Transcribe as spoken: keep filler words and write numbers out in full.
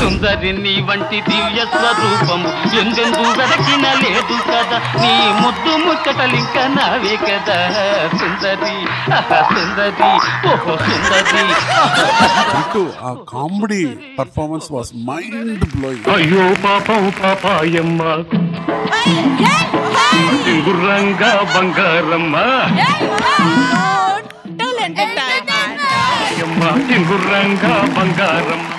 సుందరి నీ వంటి దివ్య స్వరూపం ఎందెందు వెదకిన లేదు కదా, నీ ముద్దు ముచ్చటలింక నావే కదా సుందరి, సుందరి, ఓహో సుందరి. ఆ comedy performance was mind blowing. అయ్యో పాపం పాపాయమ్మ గుర్రంగా బంగారమ్మ గుర్రంగా బంగారమ్మ